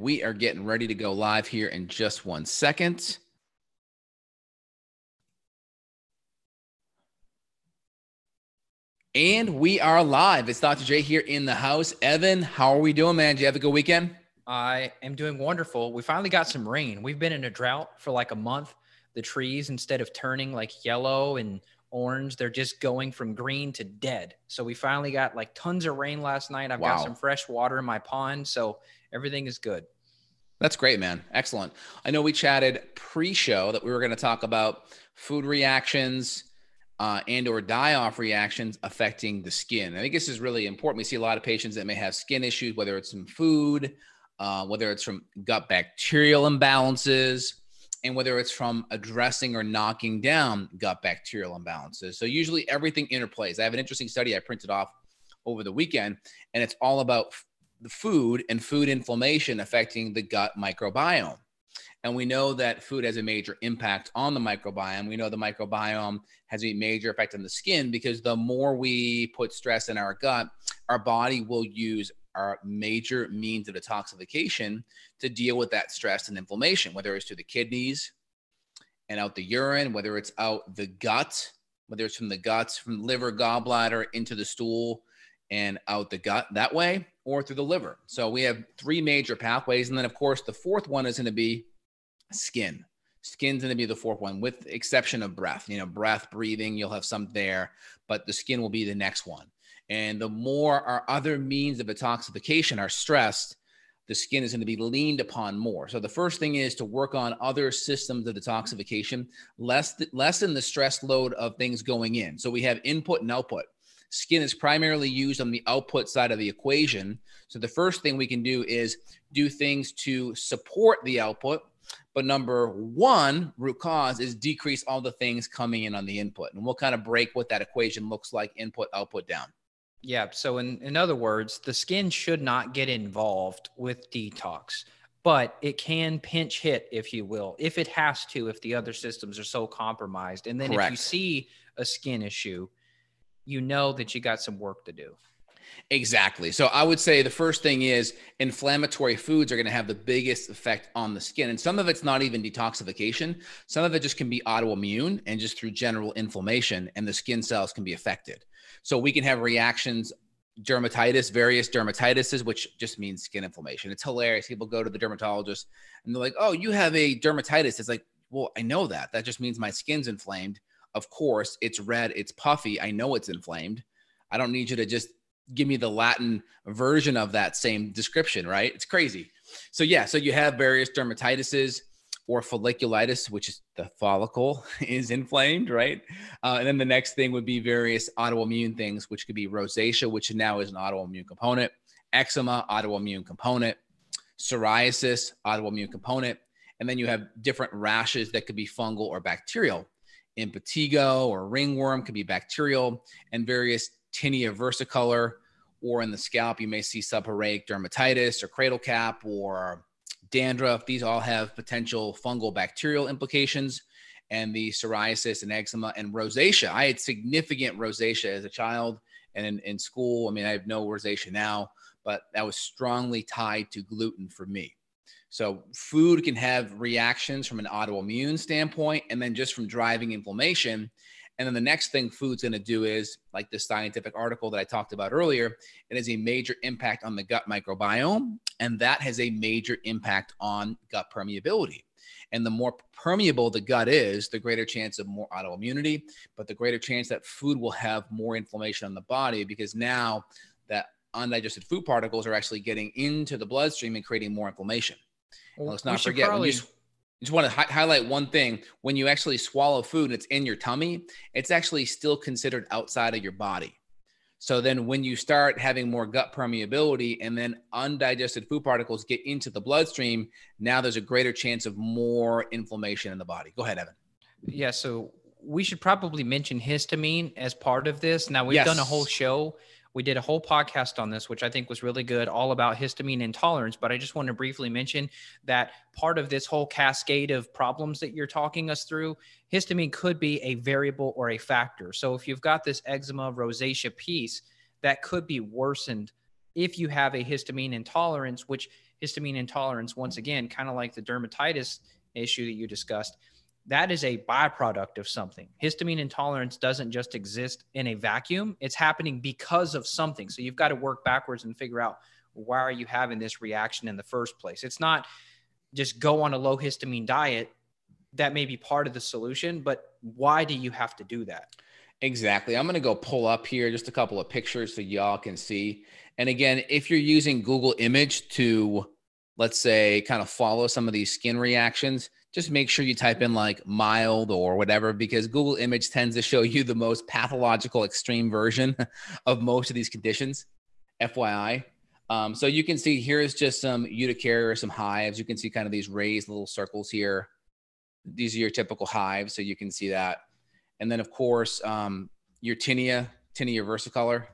we are getting ready to go live here in just one second. And we are live. It's Dr. J here in the house. Evan, how are we doing, man? Did you have a good weekend? I am doing wonderful. We finally got some rain. We've been in a drought for like a month. The trees, instead of turning like yellow and orange, they're just going from green to dead. So we finally got like tons of rain last night. I've got some fresh water in my pond. So everything is good. That's great, man. Excellent. I know we chatted pre-show that we were going to talk about food reactions and or die-off reactions affecting the skin. I think this is really important. We see a lot of patients that may have skin issues, whether it's from food, whether it's from gut bacterial imbalances, and whether it's from addressing or knocking down gut bacterial imbalances. So usually everything interplays. I have an interesting study I printed off over the weekend, and it's all about the food and food inflammation affecting the gut microbiome. And we know that food has a major impact on the microbiome. We know the microbiome has a major effect on the skin because the more we put stress in our gut, our body will use our major means of detoxification to deal with that stress and inflammation, whether it's to the kidneys and out the urine, whether it's out the gut, whether it's from the guts, from liver, gallbladder, into the stool and out the gut that way, or through the liver. So we have three major pathways. And then of course, the fourth one is going to be skin. Skin's going to be the fourth one, with the exception of breath. You know, breath, breathing, you'll have some there, but the skin will be the next one. And the more our other means of detoxification are stressed, the skin is going to be leaned upon more. So the first thing is to work on other systems of detoxification, lessen the stress load of things going in. So we have input and output. Skin is primarily used on the output side of the equation. So the first thing we can do is do things to support the output. But number one root cause is decrease all the things coming in on the input. And we'll kind of break what that equation looks like, input, output down. Yeah. So in other words, the skin should not get involved with detox, but it can pinch hit, if you will, if it has to, if the other systems are so compromised. And then if you see a skin issue, you know that you got some work to do. Exactly. So I would say the first thing is inflammatory foods are going to have the biggest effect on the skin. And some of it's not even detoxification. Some of it just can be autoimmune and just through general inflammation, and the skin cells can be affected. So we can have reactions, dermatitis, various dermatitises, which just means skin inflammation. It's hilarious. People go to the dermatologist and they're like, oh, you have a dermatitis. It's like, well, I know that. That just means my skin's inflamed. Of course, it's red, it's puffy. I know it's inflamed. I don't need you to just give me the Latin version of that same description, right? It's crazy. So yeah, so you have various dermatitises or folliculitis, which is the follicle is inflamed, right? And then the next thing would be various autoimmune things, which could be rosacea, which now is an autoimmune component, eczema, autoimmune component, psoriasis, autoimmune component. And then you have different rashes that could be fungal or bacterial. Impetigo or ringworm could be bacterial, and various tinea versicolor, or in the scalp, you may see seborrheic dermatitis or cradle cap or dandruff. These all have potential fungal bacterial implications, and the psoriasis and eczema and rosacea. I had significant rosacea as a child and in school. I mean, I have no rosacea now, but that was strongly tied to gluten for me. So food can have reactions from an autoimmune standpoint, and then just from driving inflammation. And then the next thing food's going to do is, like this scientific article that I talked about earlier, it has a major impact on the gut microbiome, and that has a major impact on gut permeability. And the more permeable the gut is, the greater chance of more autoimmunity, but the greater chance that food will have more inflammation on the body, because now that undigested food particles are actually getting into the bloodstream and creating more inflammation. Well, and let's not forget, just want to highlight one thing. When you actually swallow food and it's in your tummy, it's actually still considered outside of your body. So then when you start having more gut permeability and then undigested food particles get into the bloodstream, now there's a greater chance of more inflammation in the body. Go ahead, Evan. Yeah, so we should probably mention histamine as part of this. Now, we've done a whole show. We did a whole podcast on this, which I think was really good, all about histamine intolerance. But I just want to briefly mention that part of this whole cascade of problems that you're talking us through, histamine could be a variable or a factor. So if you've got this eczema, rosacea piece, that could be worsened if you have a histamine intolerance, which histamine intolerance, once again, kind of like the dermatitis issue that you discussed, that is a byproduct of something. Histamine intolerance doesn't just exist in a vacuum. It's happening because of something. So you've got to work backwards and figure out, why are you having this reaction in the first place? It's not just go on a low histamine diet. That may be part of the solution, but why do you have to do that? Exactly. I'm going to go pull up here just a couple of pictures so y'all can see. And again, if you're using Google Image to, let's say, kind of follow some of these skin reactions, just make sure you type in like mild or whatever, because Google Image tends to show you the most pathological extreme version of most of these conditions, FYI. So you can see here's just some urticaria or some hives. You can see kind of these raised little circles here. These are your typical hives, so you can see that. And then, of course, your tinea versicolor.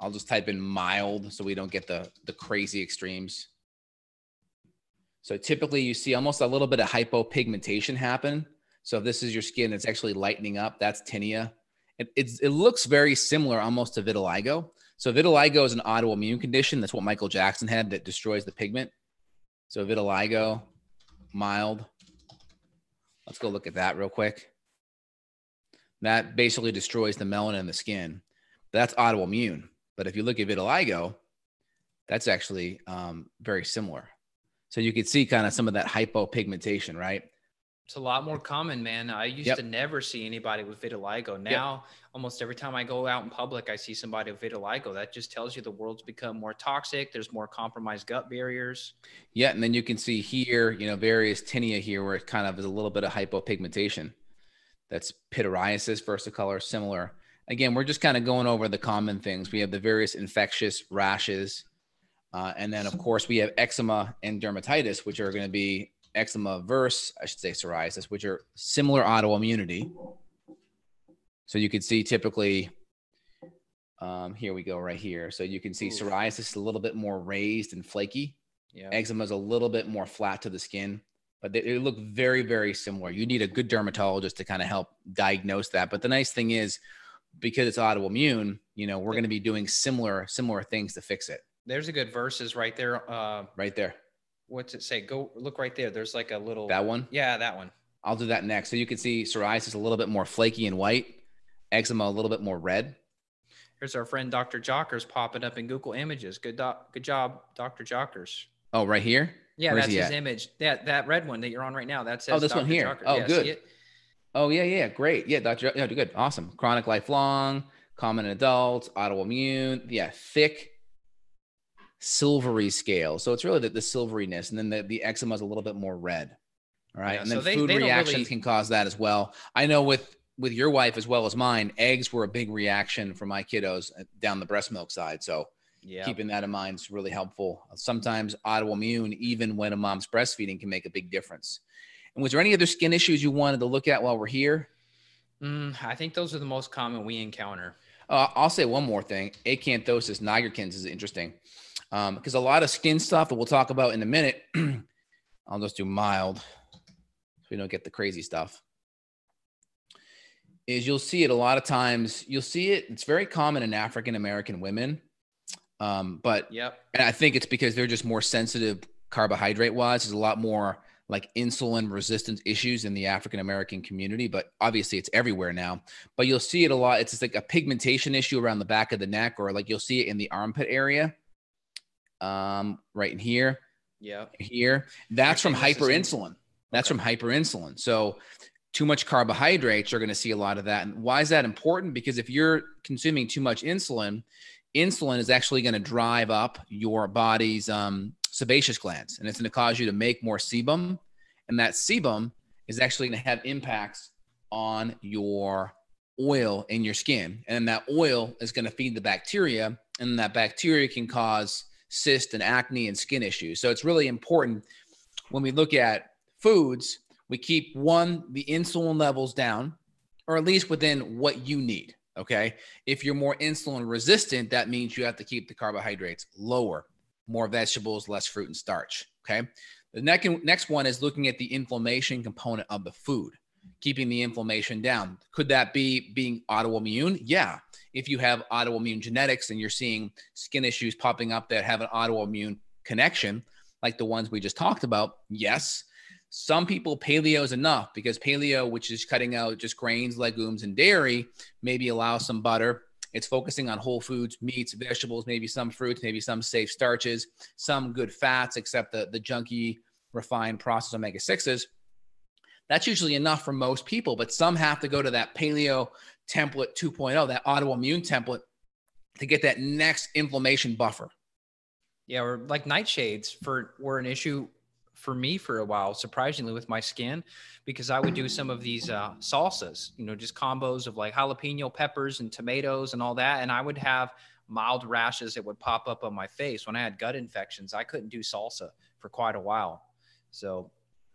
I'll just type in mild so we don't get the crazy extremes. So typically you see almost a little bit of hypopigmentation happen. So if this is your skin that's actually lightening up, that's tinea. It looks very similar almost to vitiligo. So vitiligo is an autoimmune condition. That's what Michael Jackson had that destroys the pigment. So vitiligo, mild. Let's go look at that real quick. That basically destroys the melanin in the skin. That's autoimmune. But if you look at vitiligo, that's actually very similar. So you could see kind of some of that hypopigmentation, right? It's a lot more common, man. I used to never see anybody with vitiligo. Now, almost every time I go out in public, I see somebody with vitiligo. That just tells you the world's become more toxic. There's more compromised gut barriers. Yeah. And then you can see here, you know, various tinea here where it kind of is a little bit of hypopigmentation. That's pityriasis, versicolor, similar. Again, we're just kind of going over the common things. We have the various infectious rashes. And then, of course, we have eczema and dermatitis, which are going to be eczema versus, I should say, psoriasis, which are similar autoimmunity. So you can see typically, here we go right here. So you can see psoriasis is a little bit more raised and flaky. Yeah. Eczema is a little bit more flat to the skin, but they look very, very similar. You need a good dermatologist to kind of help diagnose that. But the nice thing is, because it's autoimmune, you know, we're going to be doing similar things to fix it. There's a good versus right there. Right there. What's it say? Go look right there. There's like a little. That one? Yeah, that one. I'll do that next. So you can see psoriasis a little bit more flaky and white. Eczema a little bit more red. Here's our friend Dr. Jockers popping up in Google Images. Good job, Dr. Jockers. Oh, right here? Yeah, where that's his image. That red one that you're on right now. That says this Dr. one here. Jockers. Oh, yeah, good. Oh, yeah. Great. Yeah, Dr. Yeah, good. Awesome. Chronic lifelong, common in adults, autoimmune. Yeah, thick. Silvery scale. So it's really the silveriness. And then the eczema is a little bit more red. All right. Yeah, and then so food reactions really can cause that as well. I know with your wife as well as mine, eggs were a big reaction for my kiddos down the breast milk side. So keeping that in mind is really helpful. Sometimes autoimmune, even when a mom's breastfeeding, can make a big difference. And was there any other skin issues you wanted to look at while we're here? I think those are the most common we encounter. I'll say one more thing. Acanthosis nigricans is interesting. Because a lot of skin stuff that we'll talk about in a minute, I'll just do mild so we don't get the crazy stuff, is you'll see it a lot of times. You'll see it. It's very common in African-American women. And I think it's because they're just more sensitive carbohydrate-wise. There's a lot more like insulin resistance issues in the African-American community, but obviously it's everywhere now. But you'll see it a lot. It's just like a pigmentation issue around the back of the neck, or like you'll see it in the armpit area. Right in here. Yeah. Here. That's from hyperinsulin. That's from hyperinsulin. So too much carbohydrates, you're going to see a lot of that. And why is that important? Because if you're consuming too much insulin, insulin is actually going to drive up your body's sebaceous glands. And it's going to cause you to make more sebum. And that sebum is actually going to have impacts on your oil in your skin. And that oil is going to feed the bacteria. And that bacteria can cause cyst and acne and skin issues. So it's really important when we look at foods, we keep the insulin levels down, or at least within what you need. Okay. If you're more insulin resistant, that means you have to keep the carbohydrates lower, more vegetables, less fruit and starch. Okay. The next one is looking at the inflammation component of the food, keeping the inflammation down. Could that be being autoimmune? Yeah. If you have autoimmune genetics and you're seeing skin issues popping up that have an autoimmune connection, like the ones we just talked about, yes. Some people, paleo is enough, because paleo, which is cutting out just grains, legumes, and dairy, maybe allow some butter. It's focusing on whole foods, meats, vegetables, maybe some fruits, maybe some safe starches, some good fats, except the junky, refined processed omega-6s. That's usually enough for most people, but some have to go to that paleo template 2.0, that autoimmune template, to get that next inflammation buffer. Yeah, or like nightshades were an issue for me for a while, surprisingly, with my skin, because I would do some of these salsas, you know, just combos of like jalapeno peppers and tomatoes and all that. And I would have mild rashes that would pop up on my face. When I had gut infections, I couldn't do salsa for quite a while. So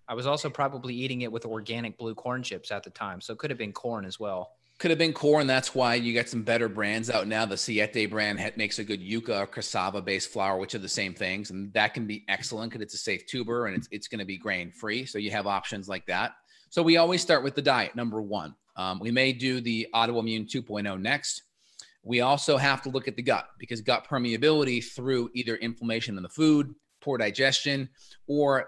I was also probably eating it with organic blue corn chips at the time. So it could have been corn as well. Could have been corn. That's why you got some better brands out now. The Siete brand makes a good yucca or cassava-based flour, which are the same things. And that can be excellent because it's a safe tuber and it's going to be grain-free. So you have options like that. So we always start with the diet, number one. We may do the autoimmune 2.0 next. We also have to look at the gut, because gut permeability through either inflammation in the food, poor digestion, or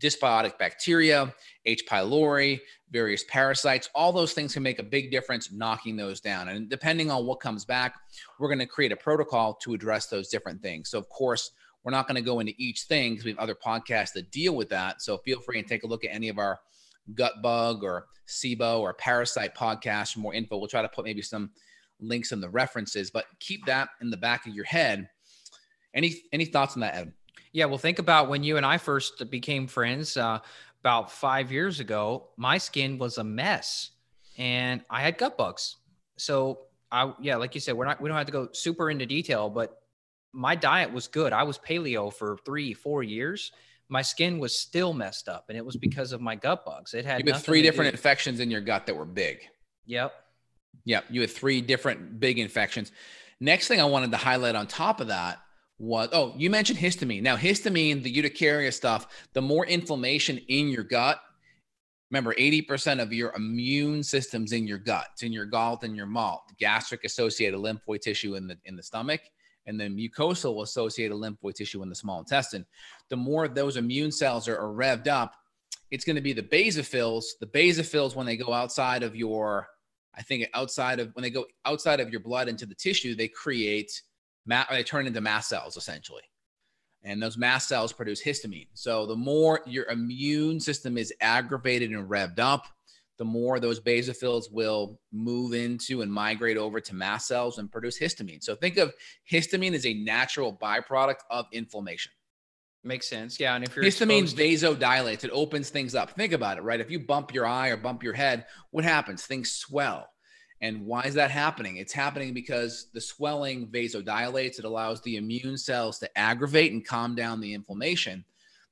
dysbiotic bacteria, H. pylori, various parasites, all those things can make a big difference knocking those down. And depending on what comes back, we're going to create a protocol to address those different things. So of course, we're not going to go into each thing because we have other podcasts that deal with that. So feel free and take a look at any of our gut bug or SIBO or parasite podcasts for more info. We'll try to put maybe some links in the references, but keep that in the back of your head. Any thoughts on that, Evan? Yeah, well, think about when you and I first became friends about 5 years ago. My skin was a mess, and I had gut bugs. So, like you said, we don't have to go super into detail, but my diet was good. I was paleo for 3-4 years. My skin was still messed up, and it was because of my gut bugs. It had three different infections in your gut that were big. Yep. Yep. You had three different big infections. Next thing I wanted to highlight on top of that was, oh, you mentioned histamine. Now, histamine, the urticaria stuff, the more inflammation in your gut, remember 80% of your immune system's in your gut. It's in your gall and your malt, gastric associated lymphoid tissue in the stomach, and then mucosal associated lymphoid tissue in the small intestine. The more of those immune cells are revved up, it's going to be the basophils. The basophils, when they go outside of your blood into the tissue, they create, they turn into mast cells essentially. And those mast cells produce histamine. So the more your immune system is aggravated and revved up, the more those basophils will move into and migrate over to mast cells and produce histamine. So think of histamine as a natural byproduct of inflammation. Makes sense. Yeah. And if you're histamine vasodilates, it opens things up. Think about it, right? If you bump your eye or bump your head, what happens? Things swell. And why is that happening? It's happening because the swelling vasodilates. It allows the immune cells to aggravate and calm down the inflammation.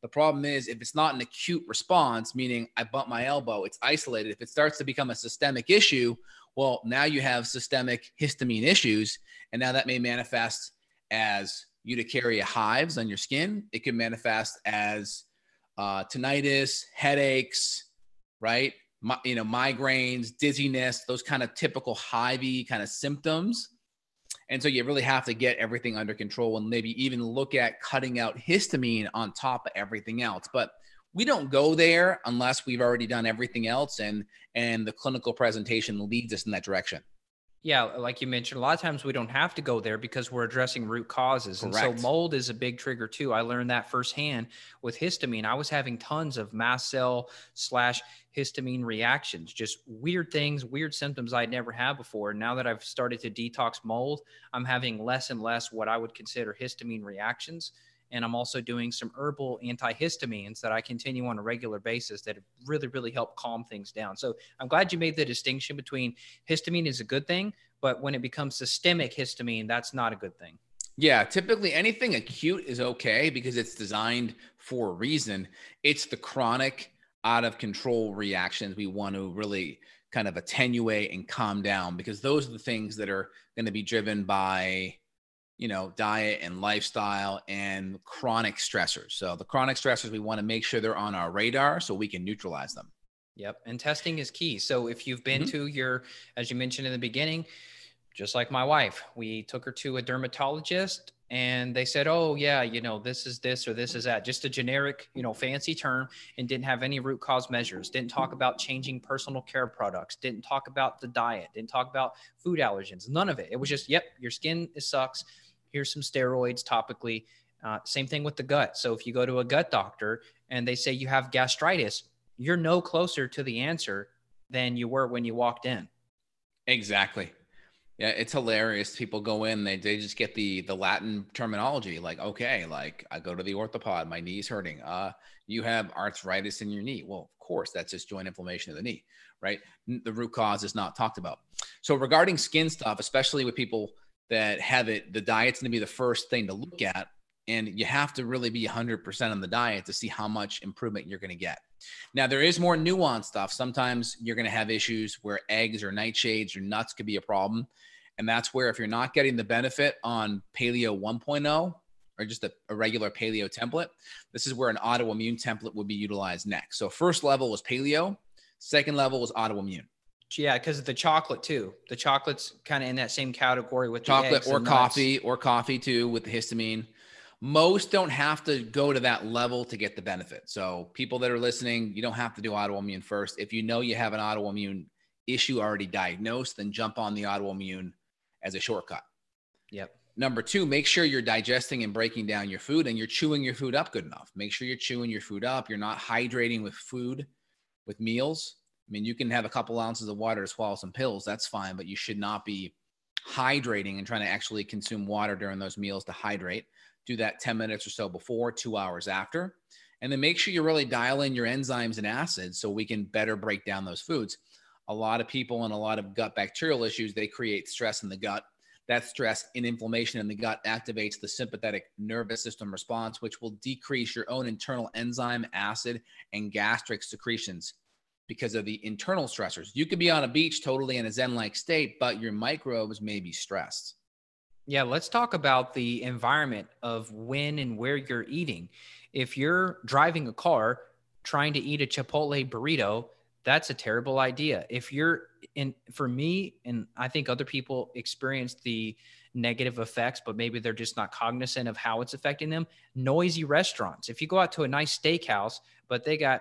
The problem is if it's not an acute response, meaning I bump my elbow, it's isolated. If it starts to become a systemic issue, well, now you have systemic histamine issues. And now that may manifest as urticaria hives on your skin. It can manifest as tinnitus, headaches, right? Migraines, dizziness, those kind of typical hive-y kind of symptoms. And so you really have to get everything under control and maybe even look at cutting out histamine on top of everything else. But we don't go there unless we've already done everything else and the clinical presentation leads us in that direction. Yeah, like you mentioned, a lot of times we don't have to go there because we're addressing root causes. Correct. And so mold is a big trigger too. I learned that firsthand with histamine. I was having tons of mast cell / histamine reactions, just weird things, weird symptoms I'd never had before. Now that I've started to detox mold, I'm having less and less what I would consider histamine reactions. And I'm also doing some herbal antihistamines that I continue on a regular basis that really, really help calm things down. So I'm glad you made the distinction between histamine is a good thing, but when it becomes systemic histamine, that's not a good thing. Yeah, typically anything acute is okay because it's designed for a reason. It's the chronic out of control reactions we want to really kind of attenuate and calm down, because those are the things that are going to be driven by diet and lifestyle and chronic stressors. So the chronic stressors, we want to make sure they're on our radar so we can neutralize them. Yep. And testing is key. So if you've been to your, as you mentioned in the beginning, just like my wife, we took her to a dermatologist and they said, oh yeah, you know, this is this or this is that, just a generic, you know, fancy term, and didn't have any root cause measures, didn't talk about changing personal care products, didn't talk about the diet, didn't talk about food allergens, none of it. It was just, yep, your skin, it sucks. Here's some steroids topically. Same thing with the gut. So if you go to a gut doctor and they say you have gastritis, you're no closer to the answer than you were when you walked in. Exactly. Yeah, it's hilarious. People go in, they just get the Latin terminology. Like, okay, like I go to the orthopod, my knee's hurting. You have arthritis in your knee. Well, of course, that's just joint inflammation of the knee, right? The root cause is not talked about. So regarding skin stuff, especially with people that have it, the diet's going to be the first thing to look at. And you have to really be 100% on the diet to see how much improvement you're going to get. Now, there is more nuanced stuff. Sometimes you're going to have issues where eggs or nightshades or nuts could be a problem. And that's where if you're not getting the benefit on Paleo 1.0 or just a regular Paleo template, this is where an autoimmune template would be utilized next. So first level was Paleo. Second level was autoimmune. Yeah, because of the chocolate too. The chocolate's kind of in that same category with chocolate or coffee, or coffee too with the histamine. Most don't have to go to that level to get the benefit. So people that are listening, you don't have to do autoimmune first. If you know you have an autoimmune issue already diagnosed, then jump on the autoimmune as a shortcut. Yep. Number two, make sure you're digesting and breaking down your food and you're chewing your food up good enough. Make sure you're chewing your food up. You're not hydrating with food, with meals. I mean, you can have a couple ounces of water to swallow some pills. That's fine, but you should not be hydrating and trying to actually consume water during those meals to hydrate. Do that 10 minutes or so before, 2 hours after, and then make sure you really dial in your enzymes and acids so we can better break down those foods. A lot of people and a lot of gut bacterial issues, they create stress in the gut. That stress and inflammation in the gut activates the sympathetic nervous system response, which will decrease your own internal enzyme, acid, and gastric secretions because of the internal stressors. You could be on a beach totally in a zen-like state, but your microbes may be stressed. Yeah, let's talk about the environment of when and where you're eating. If you're driving a car trying to eat a Chipotle burrito, that's a terrible idea. If you're in, for me, and I think other people experience the negative effects, but maybe they're just not cognizant of how it's affecting them. Noisy restaurants. If you go out to a nice steakhouse, but they got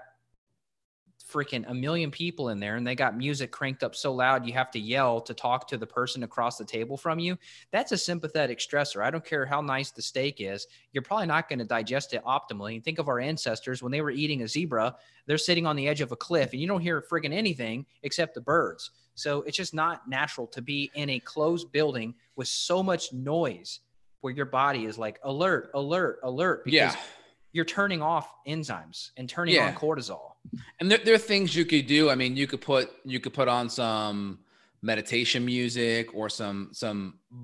freaking 1 million people in there and they got music cranked up so loud you have to yell to talk to the person across the table from you, that's a sympathetic stressor. I don't care how nice the steak is, you're probably not going to digest it optimally. And think of our ancestors when they were eating a zebra, they're sitting on the edge of a cliff and you don't hear friggin' anything except the birds. So it's just not natural to be in a closed building with so much noise where your body is like alert, alert, alert, because you're turning off enzymes and turning on cortisol. And there are things you could do. I mean, you could put on some meditation music or some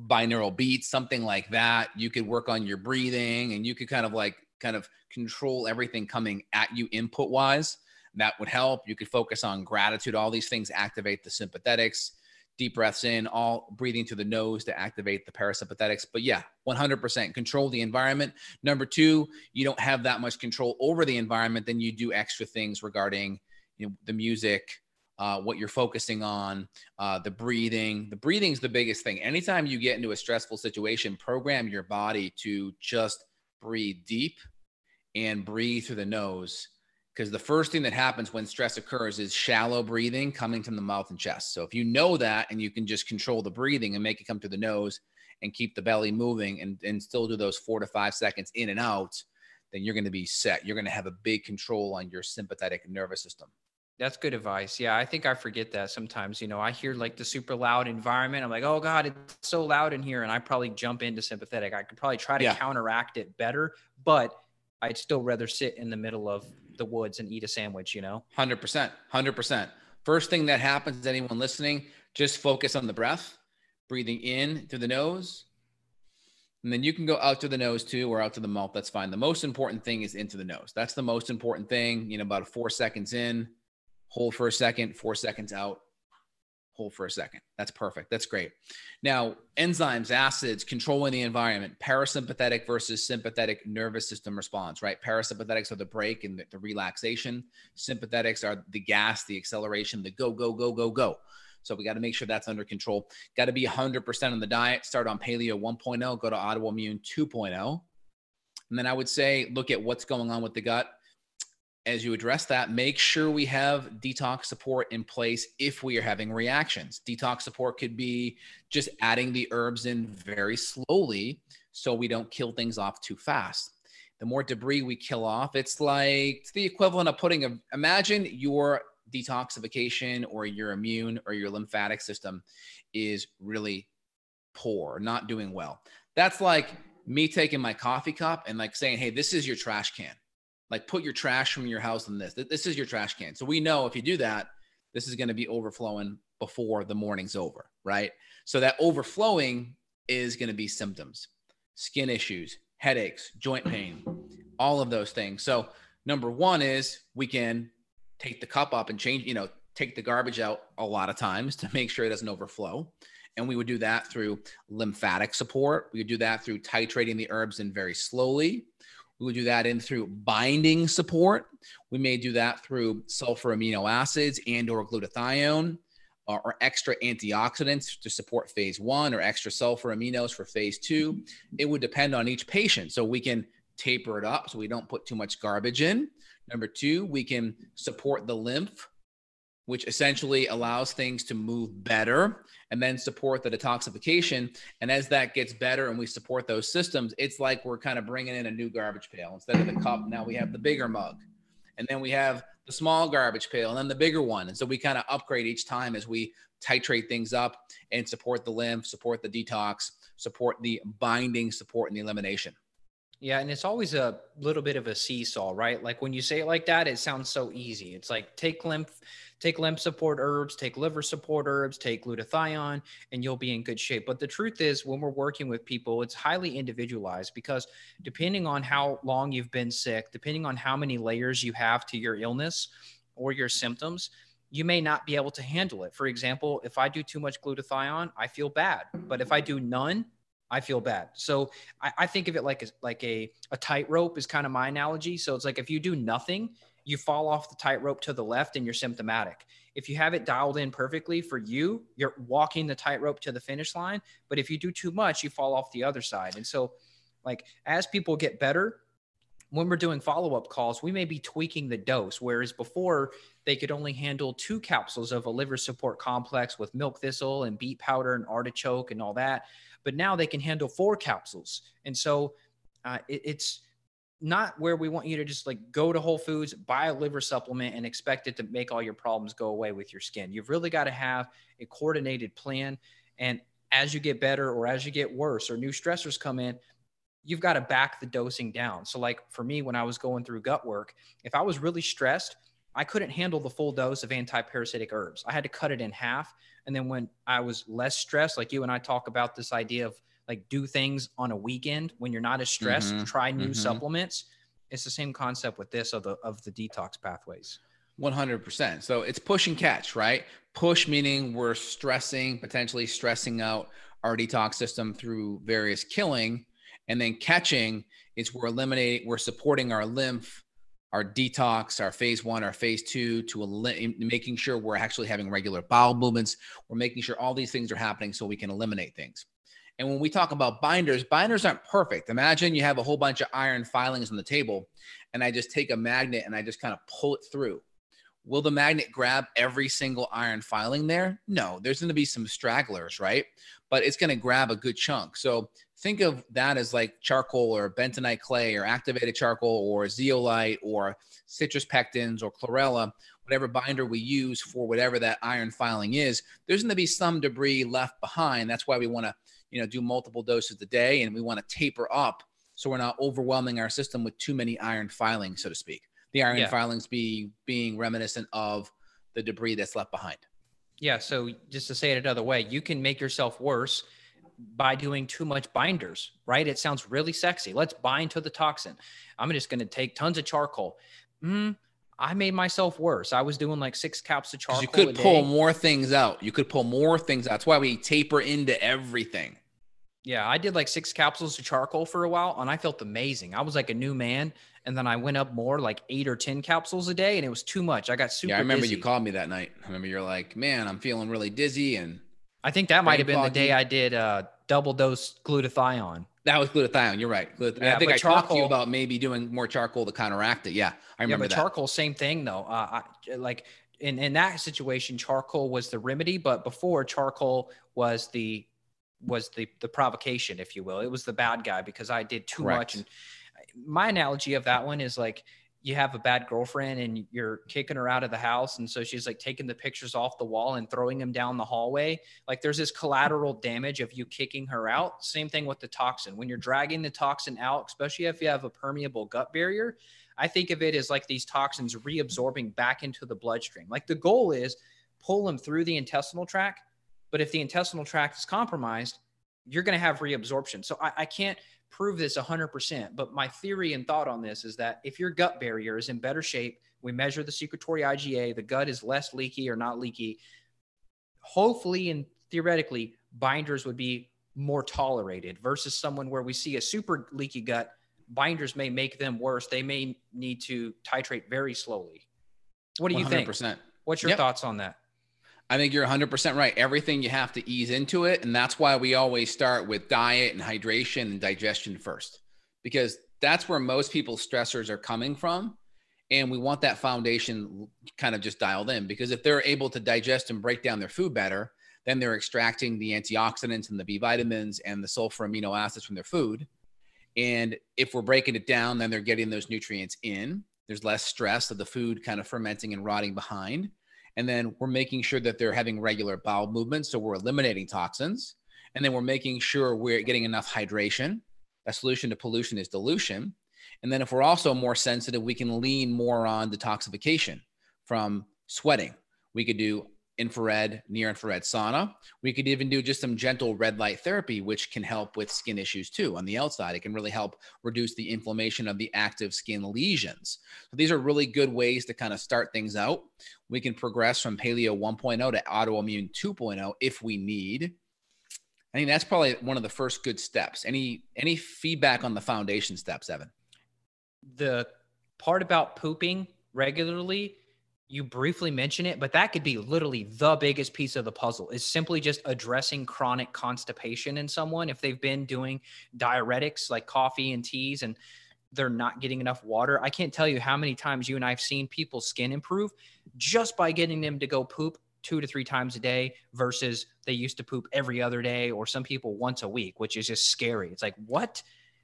binaural beats, something like that. You could work on your breathing and you could kind of control everything coming at you input wise. That would help. You could focus on gratitude. All these things activate the sympathetics, deep breaths in, all breathing through the nose to activate the parasympathetics. But yeah, 100% control the environment. Number two, you don't have that much control over the environment. Then you do extra things regarding, you know, the music, what you're focusing on, the breathing. The breathing is the biggest thing. Anytime you get into a stressful situation, program your body to just breathe deep and breathe through the nose. Because the first thing that happens when stress occurs is shallow breathing coming from the mouth and chest. So if you know that and you can just control the breathing and make it come through the nose and keep the belly moving and still do those 4 to 5 seconds in and out, then you're going to be set. You're going to have a big control on your sympathetic nervous system. That's good advice. Yeah, I think I forget that sometimes. You know, I hear like the super loud environment. I'm like, oh God, it's so loud in here. And I probably jump into sympathetic. I could probably try to counteract it better, but I'd still rather sit in the middle of the woods and eat a sandwich, you know? 100%. First thing that happens to anyone listening, just focus on the breath, breathing in through the nose. And then you can go out through the nose too, or out to the mouth. That's fine. The most important thing is into the nose. That's the most important thing. You know, about 4 seconds in, hold for a second, 4 seconds out, hold for a second. That's perfect. That's great. Now, enzymes, acids, controlling the environment, parasympathetic versus sympathetic nervous system response, right? Parasympathetics are the break and the relaxation. Sympathetics are the gas, the acceleration, the go, go, go, go, go. So we got to make sure that's under control. Got to be 100% on the diet. Start on paleo 1.0, go to autoimmune 2.0. And then I would say, look at what's going on with the gut. As you address that, make sure we have detox support in place if we are having reactions. Detox support could be just adding the herbs in very slowly so we don't kill things off too fast. The more debris we kill off, it's like the equivalent of putting a, imagine your detoxification or your immune or your lymphatic system is really poor, not doing well. That's like me taking my coffee cup and like saying, hey, this is your trash can. Like put your trash from your house in this. This is your trash can. So we know if you do that, this is going to be overflowing before the morning's over, right? So that overflowing is going to be symptoms, skin issues, headaches, joint pain, all of those things. So number one is we can take the cup up and change, you know, take the garbage out a lot of times to make sure it doesn't overflow. And we would do that through lymphatic support. We would do that through titrating the herbs in very slowly. We would do that in through binding support. We may do that through sulfur amino acids and or glutathione or extra antioxidants to support phase one or extra sulfur aminos for phase two. It would depend on each patient. So we can taper it up so we don't put too much garbage in. Number two, we can support the lymph, which essentially allows things to move better, and then support the detoxification. And as that gets better and we support those systems, it's like we're kind of bringing in a new garbage pail. Instead of the cup, now we have the bigger mug. And then we have the small garbage pail and then the bigger one. And so we kind of upgrade each time as we titrate things up and support the lymph, support the detox, support the binding, support and the elimination. Yeah. And it's always a little bit of a seesaw, right? Like when you say it like that, it sounds so easy. It's like take lymph support herbs, take liver support herbs, take glutathione, and you'll be in good shape. But the truth is when we're working with people, it's highly individualized because depending on how long you've been sick, depending on how many layers you have to your illness or your symptoms, you may not be able to handle it. For example, if I do too much glutathione, I feel bad. But if I do none, I feel bad. So I think of it like a tightrope is kind of my analogy. So it's like if you do nothing, you fall off the tightrope to the left and you're symptomatic. If you have it dialed in perfectly for you, you're walking the tightrope to the finish line. But if you do too much, you fall off the other side. And so like as people get better, when we're doing follow-up calls, we may be tweaking the dose, whereas before they could only handle 2 capsules of a liver support complex with milk thistle and beet powder and artichoke and all that. But now they can handle 4 capsules. And so it's not where we want you to just like go to Whole Foods, buy a liver supplement and expect it to make all your problems go away with your skin. You've really got to have a coordinated plan. And as you get better or as you get worse or new stressors come in, you've got to back the dosing down. So like for me, when I was going through gut work, if I was really stressed, I couldn't handle the full dose of anti-parasitic herbs. I had to cut it in half. And then when I was less stressed, like you and I talk about this idea of like do things on a weekend when you're not as stressed, try new supplements. It's the same concept with this of the detox pathways. 100%. So it's push and catch, right? Push meaning we're stressing, potentially stressing out our detox system through various killing. And then catching is we're eliminating, we're supporting our lymph, our detox, our phase one, our phase two, to making sure we're actually having regular bowel movements. We're making sure all these things are happening so we can eliminate things. And when we talk about binders, binders aren't perfect. Imagine you have a whole bunch of iron filings on the table and I just take a magnet and I just kind of pull it through. Will the magnet grab every single iron filing there? No, there's going to be some stragglers, right? But it's going to grab a good chunk. So think of that as like charcoal or bentonite clay or activated charcoal or zeolite or citrus pectins or chlorella, whatever binder we use for whatever that iron filing is, there's going to be some debris left behind. That's why we want to, you know, do multiple doses a day and we want to taper up so we're not overwhelming our system with too many iron filings, so to speak. The iron filings being reminiscent of the debris that's left behind. Yeah. So just to say it another way, you can make yourself worse by doing too much binders, right? It sounds really sexy. Let's bind to the toxin. I'm just going to take tons of charcoal. I made myself worse. I was doing like 6 cups of charcoal. You could pull more things out. That's why we taper into everything. Yeah, I did like 6 capsules of charcoal for a while and I felt amazing. I was like a new man. And then I went up more, like 8 or 10 capsules a day, and it was too much. I got super dizzy. Yeah, I remember you called me that night. I remember you're like, man, I'm feeling really dizzy. And I think that might have been the day I did double dose glutathione. That was glutathione. You're right. Yeah, I think I talked to you about maybe doing more charcoal to counteract it. Yeah, I remember that. Charcoal, same thing though. In that situation, charcoal was the remedy, but before, charcoal was the provocation, if you will. It was the bad guy because I did too much. And my analogy of that one is like, you have a bad girlfriend and you're kicking her out of the house. And so she's like taking the pictures off the wall and throwing them down the hallway. Like there's this collateral damage of you kicking her out. Same thing with the toxin. When you're dragging the toxin out, especially if you have a permeable gut barrier, I think of it as like these toxins reabsorbing back into the bloodstream. Like the goal is pull them through the intestinal tract. But if the intestinal tract is compromised, you're going to have reabsorption. So I can't prove this 100%, but my theory and thought on this is that if your gut barrier is in better shape, we measure the secretory IgA, the gut is less leaky or not leaky. Hopefully and theoretically, binders would be more tolerated versus someone where we see a super leaky gut, binders may make them worse. They may need to titrate very slowly. What do you 100%. Think? What's your thoughts on that? I think you're 100% right. Everything you have to ease into it. And that's why we always start with diet and hydration and digestion first, because that's where most people's stressors are coming from. And we want that foundation kind of just dialed in, because if they're able to digest and break down their food better, then they're extracting the antioxidants and the B vitamins and the sulfur amino acids from their food. And if we're breaking it down, then they're getting those nutrients in. There's less stress of the food kind of fermenting and rotting behind. And then we're making sure that they're having regular bowel movements. So we're eliminating toxins. And then we're making sure we're getting enough hydration. A solution to pollution is dilution. And then if we're also more sensitive, we can lean more on detoxification from sweating. We could do infrared, near infrared sauna. We could even do just some gentle red light therapy, which can help with skin issues too. On the outside, it can really help reduce the inflammation of the active skin lesions. So these are really good ways to kind of start things out. We can progress from paleo 1.0 to autoimmune 2.0 if we need. I think that's probably one of the first good steps. Any feedback on the foundation steps, Evan? The part about pooping regularly, you briefly mention it, but that could be literally the biggest piece of the puzzle, is simply just addressing chronic constipation in someone. If they've been doing diuretics like coffee and teas and they're not getting enough water, I can't tell you how many times you and I've seen people's skin improve just by getting them to go poop 2 to 3 times a day versus they used to poop every other day, or some people once a week, which is just scary. It's like, what?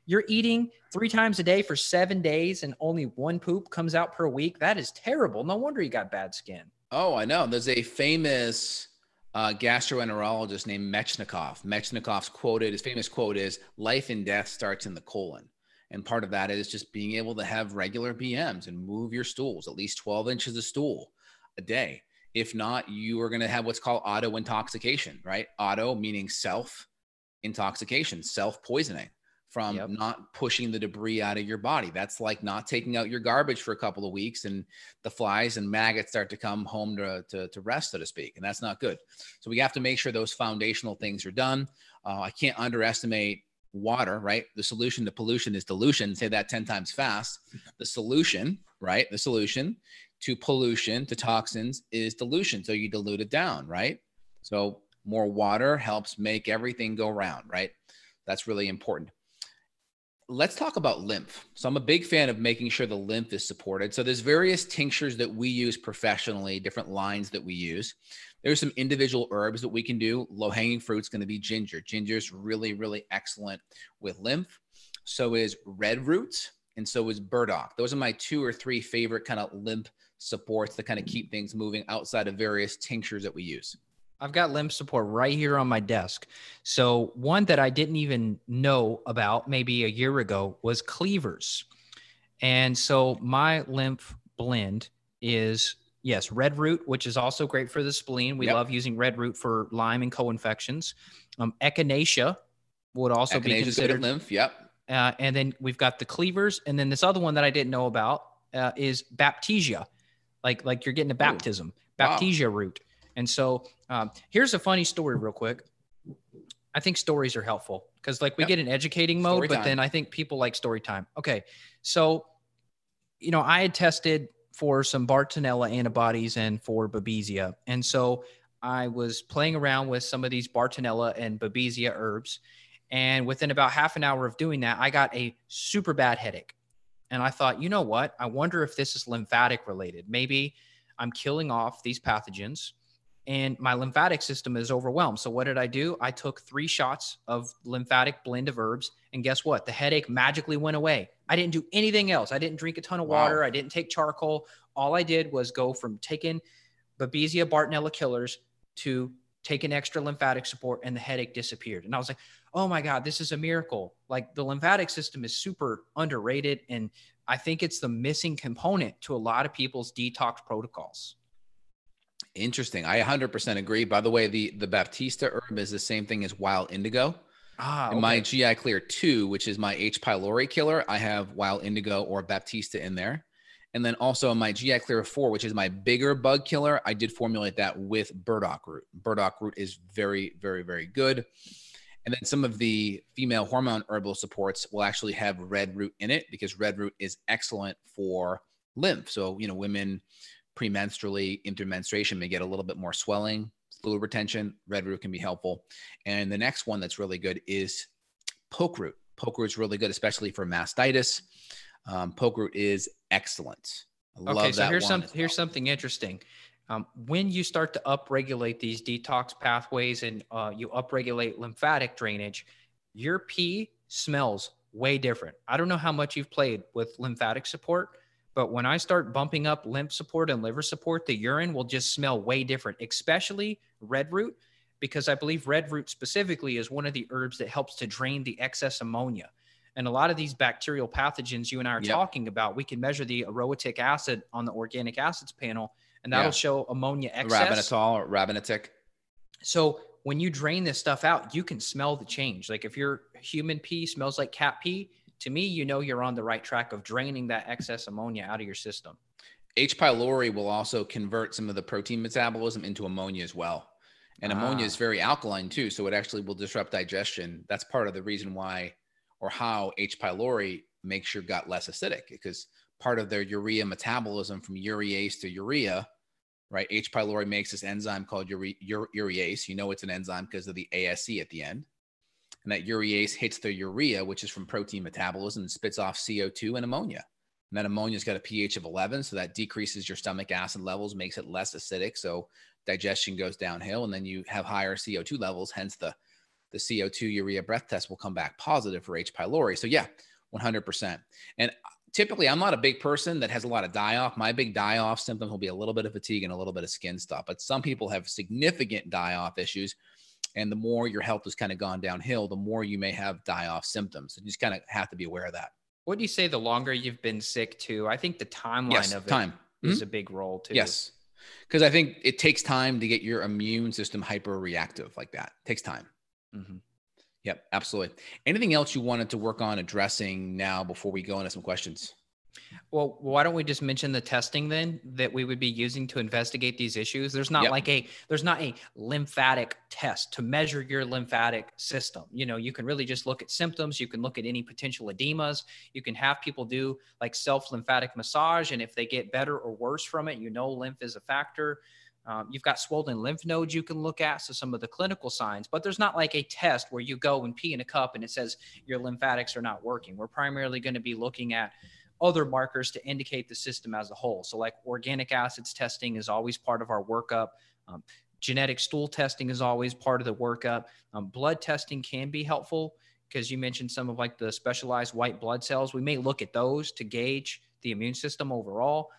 You're eating 3 times a day for 7 days and only 1 poop comes out per week. That is terrible. No wonder you got bad skin. Oh, I know. There's a famous gastroenterologist named Metchnikoff. Metchnikoff's quoted, his famous quote is, life and death starts in the colon. And part of that is just being able to have regular BMs and move your stools, at least 12 inches of stool a day. If not, you are going to have what's called auto intoxication, right? Auto meaning self intoxication, self poisoning. From not pushing the debris out of your body. That's like not taking out your garbage for a couple of weeks, and the flies and maggots start to come home to rest, so to speak. And that's not good. So we have to make sure those foundational things are done. I can't underestimate water, right? The solution to pollution is dilution. Say that 10 times fast. The solution, right? The solution to pollution, to toxins, is dilution. So you dilute it down, right? So more water helps make everything go round, right? That's really important. Let's talk about lymph. So I'm a big fan of making sure the lymph is supported. So there's various tinctures that we use professionally, different lines that we use. There's some individual herbs that we can do. Low-hanging fruit's going to be ginger. Ginger's really, really excellent with lymph. So is red root, and so is burdock. Those are my 2 or 3 favorite kind of lymph supports that kind of keep things moving outside of various tinctures that we use. I've got lymph support right here on my desk. So one that I didn't even know about maybe a year ago was cleavers. And so my lymph blend is, yes, red root, which is also great for the spleen. We love using red root for Lyme and co-infections. Echinacea would also be considered lymph. And then we've got the cleavers. And then this other one that I didn't know about is baptisia. Like you're getting a baptism, baptisia root. And so here's a funny story real quick. I think stories are helpful because like we get in educating mode, but then I think people like story time. Okay. So, you know, I had tested for some Bartonella antibodies and for Babesia. And so I was playing around with some of these Bartonella and Babesia herbs. And within about half an hour of doing that, I got a super bad headache. And I thought, you know what? I wonder if this is lymphatic related. Maybe I'm killing off these pathogens and my lymphatic system is overwhelmed. So what did I do? I took 3 shots of lymphatic blend of herbs. And guess what? The headache magically went away. I didn't do anything else. I didn't drink a ton of water. I didn't take charcoal. All I did was go from taking Babesia Bartonella killers to taking extra lymphatic support, and the headache disappeared. And I was like, oh my God, this is a miracle. Like the lymphatic system is super underrated. And I think it's the missing component to a lot of people's detox protocols. Interesting. I 100% agree. By the way, the Baptista herb is the same thing as wild indigo. Ah, okay. In my GI Clear 2, which is my H. pylori killer, I have wild indigo or Baptista in there. And then also my GI Clear 4, which is my bigger bug killer, I did formulate that with burdock root. Burdock root is very, very, very good. And then some of the female hormone herbal supports will actually have red root in it because red root is excellent for lymph. So, you know, women premenstrually, intermenstruation may get a little bit more swelling, fluid retention, red root can be helpful. And the next one that's really good is poke root. Poke root is really good, especially for mastitis. Poke root is excellent. I love that one. Okay, so here's something interesting. When you start to upregulate these detox pathways and you upregulate lymphatic drainage, your pee smells way different. I don't know how much you've played with lymphatic support, but when I start bumping up lymph support and liver support, the urine will just smell way different, especially red root, because I believe red root specifically is one of the herbs that helps to drain the excess ammonia. And a lot of these bacterial pathogens you and I are talking about, we can measure the aromatic acid on the organic acids panel, and that'll show ammonia excess. Rabinitol or rabinitic. So when you drain this stuff out, you can smell the change. Like if your human pee smells like cat pee, to me, you know you're on the right track of draining that excess ammonia out of your system. H. pylori will also convert some of the protein metabolism into ammonia as well. And ammonia is very alkaline too, so it actually will disrupt digestion. That's part of the reason why or how H. pylori makes your gut less acidic, because part of their urea metabolism from urease to urea, right? H. pylori makes this enzyme called urease. You know it's an enzyme because of the ASE at the end. And that urease hits the urea, which is from protein metabolism, and spits off CO2 and ammonia. And that ammonia's got a pH of 11, so that decreases your stomach acid levels, makes it less acidic, so digestion goes downhill, and then you have higher CO2 levels, hence the CO2 urea breath test will come back positive for H. pylori. So yeah, 100%. And typically, I'm not a big person that has a lot of die-off. My big die-off symptom will be a little bit of fatigue and a little bit of skin stuff, but some people have significant die-off issues. And the more your health has kind of gone downhill, the more you may have die-off symptoms. So you just kind of have to be aware of that. What do you say the longer you've been sick too? I think the timeline is a big role too. Yes, because I think it takes time to get your immune system hyper-reactive like that. It takes time. Mm-hmm. Yep, absolutely. Anything else you wanted to work on addressing now before we go into some questions? Well, why don't we just mention the testing then that we would be using to investigate these issues? There's not like a lymphatic test to measure your lymphatic system. You know, you can really just look at symptoms. You can look at any potential edemas. You can have people do like self-lymphatic massage. And if they get better or worse from it, you know, lymph is a factor. You've got swollen lymph nodes you can look at, so some of the clinical signs, but there's not like a test where you go and pee in a cup and it says your lymphatics are not working. We're primarily going to be looking at other markers to indicate the system as a whole. So like organic acids testing is always part of our workup. Genetic stool testing is always part of the workup. Blood testing can be helpful because you mentioned some of like the specialized white blood cells. We may look at those to gauge the immune system overall,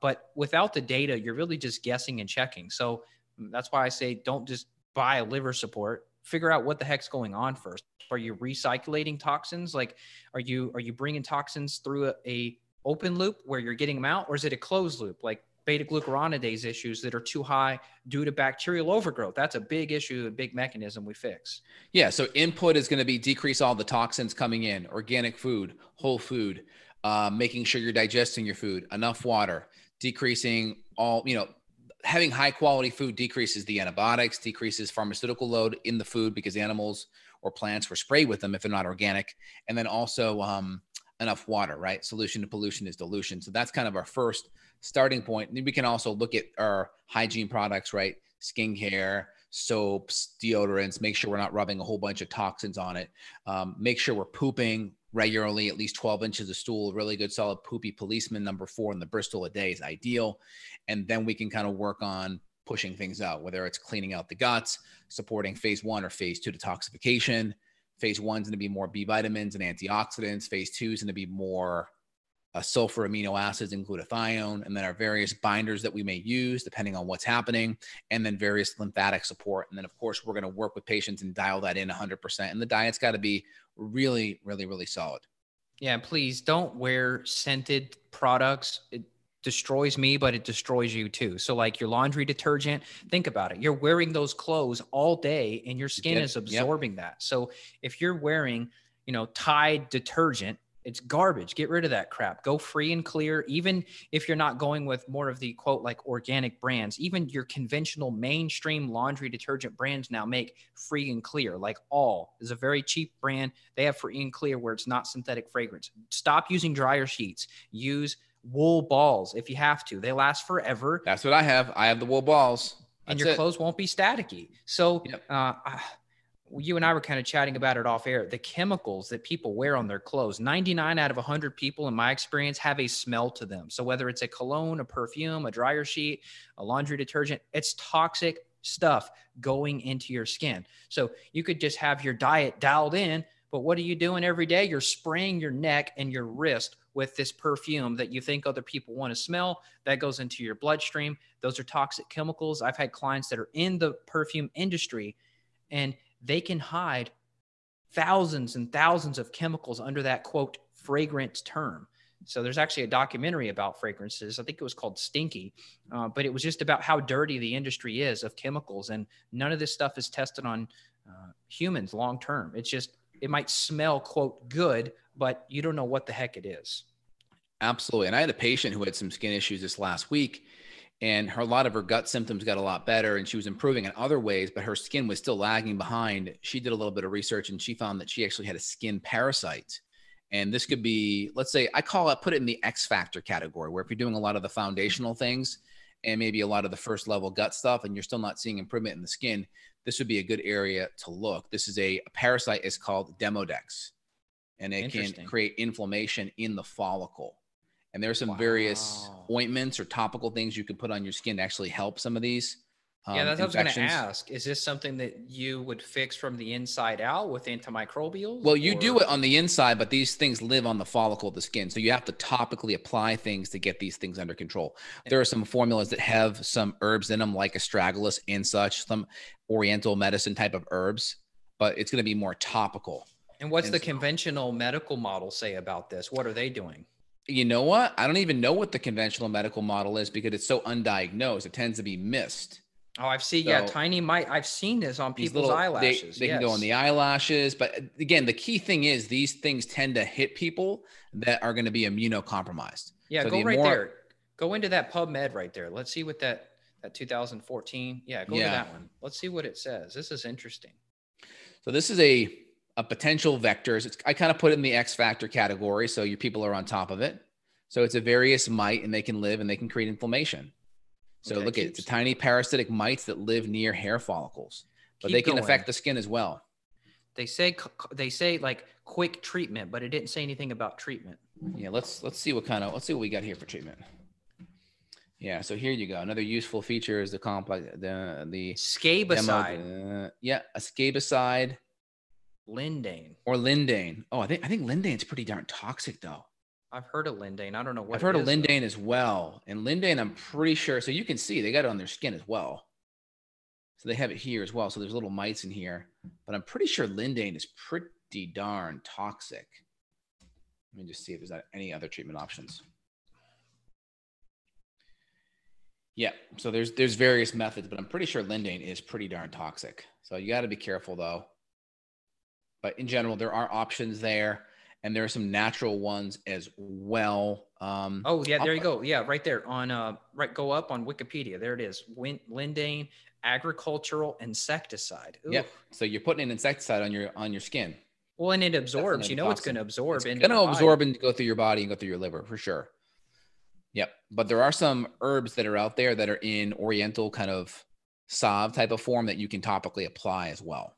but without the data, you're really just guessing and checking. So that's why I say, don't just buy a liver support. Figure out what the heck's going on first. Are you recycling toxins? Like, are you bringing toxins through a open loop where you're getting them out? Or is it a closed loop? Like beta glucuronidase issues that are too high due to bacterial overgrowth. That's a big issue, a big mechanism we fix. Yeah. So input is going to be decrease all the toxins coming in, organic food, whole food, making sure you're digesting your food, enough water, decreasing all, you know, having high quality food decreases the antibiotics, decreases pharmaceutical load in the food because animals or plants were sprayed with them if they're not organic. And then also enough water, right? Solution to pollution is dilution. So that's kind of our first starting point. And then we can also look at our hygiene products, right? Skincare, soaps, deodorants, make sure we're not rubbing a whole bunch of toxins on it. Make sure we're pooping regularly, at least 12 inches of stool, really good solid poopy policeman number 4 in the Bristol a day is ideal. And then we can kind of work on pushing things out, whether it's cleaning out the guts, supporting phase 1 or phase 2 detoxification. Phase 1 is going to be more B vitamins and antioxidants. Phase 2 is going to be more sulfur amino acids and glutathione, and then our various binders that we may use depending on what's happening, and then various lymphatic support. And then of course, we're going to work with patients and dial that in 100%. And the diet's got to be really, really, really solid. Yeah. Please don't wear scented products. It destroys me, but it destroys you too. So like your laundry detergent, think about it. You're wearing those clothes all day and your skin is absorbing that. So if you're wearing, you know, Tide detergent, it's garbage. Get rid of that crap. Go free and clear. Even if you're not going with more of the quote, like organic brands, even your conventional mainstream laundry detergent brands now make free and clear. Like All is a very cheap brand. They have free and clear where it's not synthetic fragrance. Stop using dryer sheets. Use wool balls if you have to. They last forever. That's what I have. I have the wool balls. And your clothes won't be staticky. So, you and I were kind of chatting about it off air, the chemicals that people wear on their clothes. 99 out of 100 people in my experience have a smell to them. So whether it's a cologne, a perfume, a dryer sheet, a laundry detergent, it's toxic stuff going into your skin. So you could just have your diet dialed in, but what are you doing every day? You're spraying your neck and your wrist with this perfume that you think other people want to smell. That goes into your bloodstream. Those are toxic chemicals. I've had clients that are in the perfume industry, and they can hide thousands and thousands of chemicals under that quote fragrance term. So there's actually a documentary about fragrances. I think it was called Stinky, but it was just about how dirty the industry is of chemicals. And none of this stuff is tested on humans long-term. It's just, it might smell quote good, but you don't know what the heck it is. Absolutely. And I had a patient who had some skin issues this last week, and her, a lot of her gut symptoms got a lot better and she was improving in other ways, but her skin was still lagging behind. She did a little bit of research and she found that she actually had a skin parasite. And this could be, let's say, I call it, put it in the X factor category, where if you're doing a lot of the foundational things and maybe a lot of the first level gut stuff, and you're still not seeing improvement in the skin, this would be a good area to look. This is a parasite. It's called Demodex, and it can create inflammation in the follicle. And there's some various ointments or topical things you can put on your skin to actually help some of these. Yeah, that's what I was going to ask. Is this something that you would fix from the inside out with antimicrobials? Well, you do it on the inside, but these things live on the follicle of the skin. So you have to topically apply things to get these things under control. There are some formulas that have some herbs in them, like astragalus and such, some oriental medicine type of herbs, but it's going to be more topical. And what's the conventional medical model say about this? What are they doing? You know what? I don't even know what the conventional medical model is because it's so undiagnosed. It tends to be missed. Oh, I've seen, tiny mite. I've seen this on people's eyelashes. They can go on the eyelashes. But again, the key thing is these things tend to hit people that are going to be immunocompromised. Yeah, so go right there. Go into that PubMed right there. Let's see what that 2014. Yeah, go to that one. Let's see what it says. This is interesting. So this is a potential vectors. I kind of put it in the X factor category. So your people are on top of it. So it's a various mite, and they can live and they can create inflammation. So look at it. It's tiny parasitic mites that live near hair follicles, but they can affect the skin as well. They say like quick treatment, but it didn't say anything about treatment. Yeah. Let's see what we got here for treatment. Yeah. So here you go. Another useful feature is the complex, the scabicide. A scabicide. Lindane or Lindane. Oh, I think Lindane's pretty darn toxic though. I've heard of Lindane. I don't know what I've heard of Lindane as well. And Lindane, I'm pretty sure. So you can see they got it on their skin as well. So they have it here as well. So there's little mites in here, but I'm pretty sure Lindane is pretty darn toxic. Let me just see if there's any other treatment options. Yeah. So there's various methods, but I'm pretty sure Lindane is pretty darn toxic. So you got to be careful though. But in general, there are options there. and there are some natural ones as well. Oh yeah, there you go. Yeah, right there on right. Go up on Wikipedia. There it is. Lindane agricultural insecticide. Ooh. Yep. So you're putting an insecticide on your skin. Well, and it absorbs. You know, toxin. It's going to absorb. It's going to absorb and go through your body and go through your liver for sure. Yep. But there are some herbs that are out there that are in oriental kind of salve type of form that you can topically apply as well.